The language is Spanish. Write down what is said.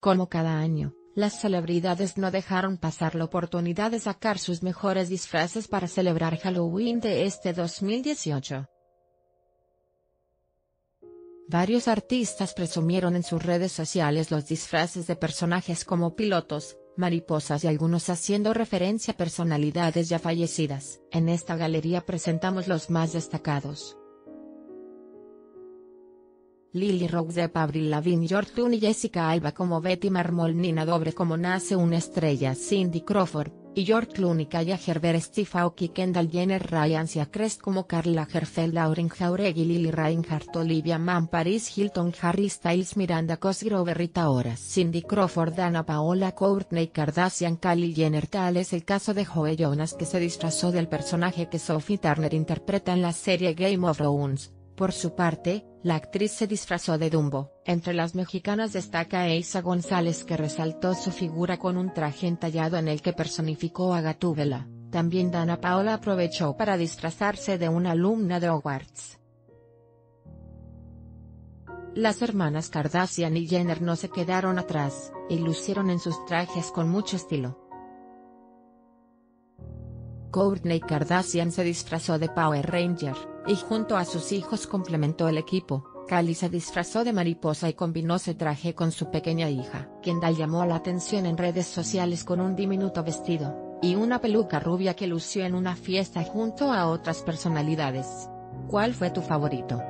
Como cada año, las celebridades no dejaron pasar la oportunidad de sacar sus mejores disfraces para celebrar Halloween de este 2018. Varios artistas presumieron en sus redes sociales los disfraces de personajes como pilotos, mariposas y algunos haciendo referencia a personalidades ya fallecidas. En esta galería presentamos los más destacados. Lily Rose de Pabri Lavin, George Clooney, Jessica Alba como Betty Marmol, Nina Dobre como Nace una estrella, Cindy Crawford, y George Clooney, Kaya Gerber, Steve Hawking, Kendall Jenner, Ryan Seacrest como Carla Herfeld, Lauren Jauregui, Lily Reinhardt, Olivia Mann, Paris Hilton, Harry Styles, Miranda Cosgrove, Rita Ora, Cindy Crawford, Danna Paola, Kourtney Kardashian, Kylie Jenner. Tal es el caso de Joey Jonas, que se disfrazó del personaje que Sophie Turner interpreta en la serie Game of Thrones. Por su parte, la actriz se disfrazó de Dumbo. Entre las mexicanas destaca Eiza González, que resaltó su figura con un traje entallado en el que personificó a Gatúbela. También Danna Paola aprovechó para disfrazarse de una alumna de Hogwarts. Las hermanas Kardashian y Jenner no se quedaron atrás, y lucieron en sus trajes con mucho estilo. Kourtney Kardashian se disfrazó de Power Ranger, y junto a sus hijos complementó el equipo. Kylie se disfrazó de mariposa y combinó ese traje con su pequeña hija. Kendall llamó la atención en redes sociales con un diminuto vestido, y una peluca rubia que lució en una fiesta junto a otras personalidades. ¿Cuál fue tu favorito?